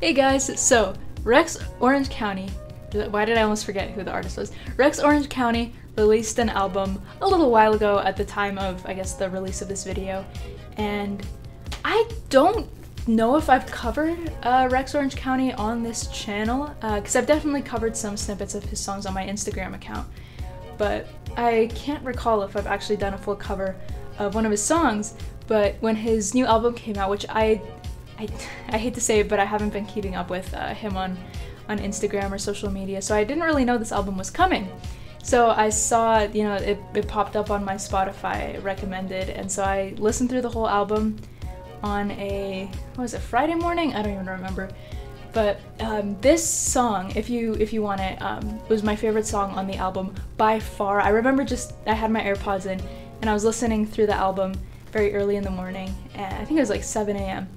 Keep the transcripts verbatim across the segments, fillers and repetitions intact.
Hey guys, so Rex Orange County, why did I almost forget who the artist was? Rex Orange County released an album a little while ago at the time of, I guess, the release of this video, and I don't know if I've covered uh, Rex Orange County on this channel, because uh, I've definitely covered some snippets of his songs on my Instagram account, but I can't recall if I've actually done a full cover of one of his songs. But when his new album came out, which I I, I hate to say it, but I haven't been keeping up with uh, him on, on Instagram or social media, so I didn't really know this album was coming. So I saw, you know, it, it popped up on my Spotify recommended, and so I listened through the whole album on a, what was it, Friday morning? I don't even remember. But um, this song, if you if you want it, um, was my favorite song on the album by far. I remember just, I had my AirPods in, and I was listening through the album very early in the morning, and I think it was like seven A M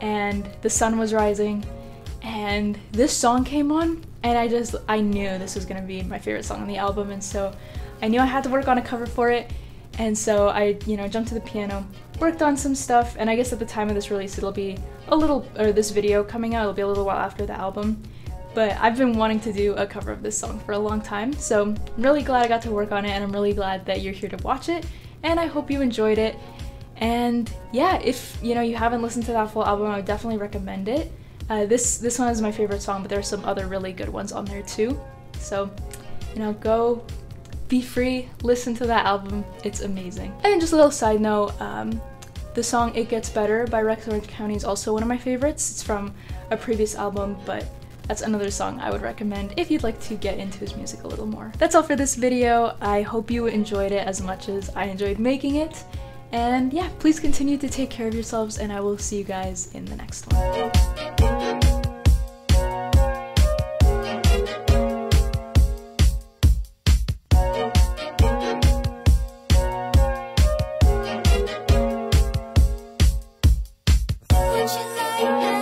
and the sun was rising, and this song came on, and I just, I knew this was gonna be my favorite song on the album, and so I knew I had to work on a cover for it, and so I, you know, jumped to the piano, worked on some stuff, and I guess at the time of this release it'll be a little, or this video coming out, it'll be a little while after the album, but I've been wanting to do a cover of this song for a long time, so I'm really glad I got to work on it, and I'm really glad that you're here to watch it, and I hope you enjoyed it. And yeah, if you know you haven't listened to that full album, I would definitely recommend it. Uh, this this one is my favorite song, but there are some other really good ones on there too. So, you know, go be free, listen to that album. It's amazing. And just a little side note, um, the song "It Gets Better" by Rex Orange County is also one of my favorites. It's from a previous album, but that's another song I would recommend if you'd like to get into his music a little more. That's all for this video. I hope you enjoyed it as much as I enjoyed making it. And yeah, please continue to take care of yourselves, and I will see you guys in the next one.